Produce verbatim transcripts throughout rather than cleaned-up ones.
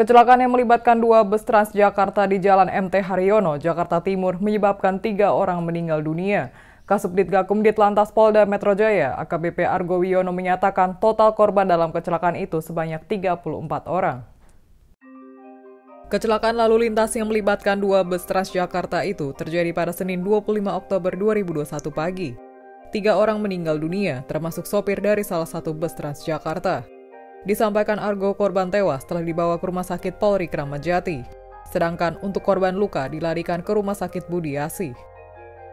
Kecelakaan yang melibatkan dua bus Transjakarta di Jalan M T Haryono, Jakarta Timur, menyebabkan tiga orang meninggal dunia. Kasubdit Gakkum Ditlantas Polda Metro Jaya, A K B P Argo Wiyono menyatakan total korban dalam kecelakaan itu sebanyak tiga puluh empat orang. Kecelakaan lalu lintas yang melibatkan dua bus Transjakarta itu terjadi pada Senin dua puluh lima Oktober dua ribu dua puluh satu pagi. Tiga orang meninggal dunia, termasuk sopir dari salah satu bus Transjakarta. Disampaikan Argo, korban tewas telah dibawa ke Rumah Sakit Polri Kramat Jati. Sedangkan untuk korban luka dilarikan ke Rumah Sakit Budi Asih.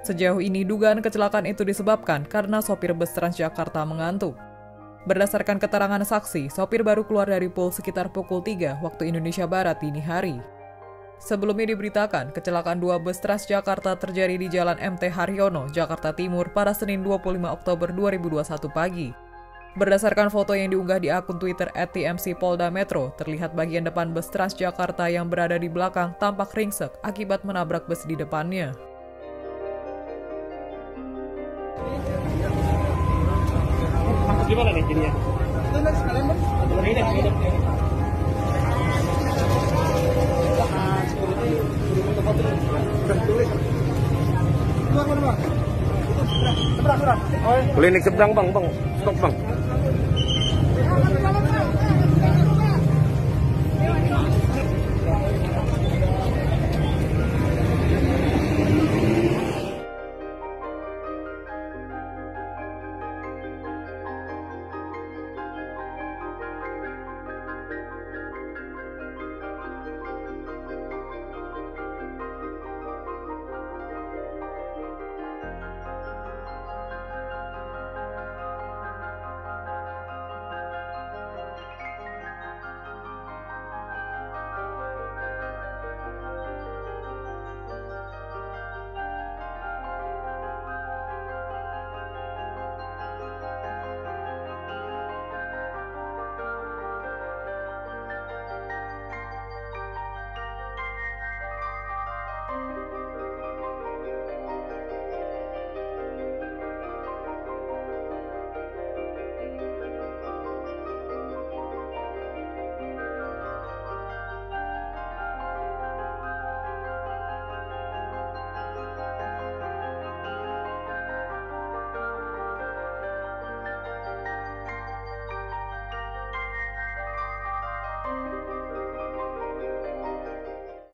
Sejauh ini dugaan kecelakaan itu disebabkan karena sopir bus Transjakarta mengantuk. Berdasarkan keterangan saksi, sopir baru keluar dari pul sekitar pukul tiga waktu Indonesia Barat dini hari. Sebelumnya diberitakan, kecelakaan dua bus Transjakarta terjadi di Jalan M T Haryono, Jakarta Timur pada Senin dua puluh lima Oktober dua ribu dua puluh satu pagi. Berdasarkan foto yang diunggah di akun Twitter at T M C Polda Metro, terlihat bagian depan bus Transjakarta yang berada di belakang tampak ringsek akibat menabrak bus di depannya. Gimana nih jadinya? Itu next kalian bang? Ini next kalian bang? Boleh naik seberang bang, bang. Stop bang.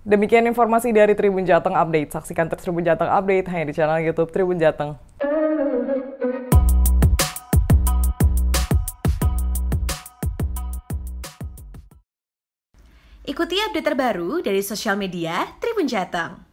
Demikian informasi dari Tribun Jateng Update. Saksikan terus Tribun Jateng Update hanya di channel YouTube Tribun Jateng. Ikuti update terbaru dari sosial media Tribun Jateng.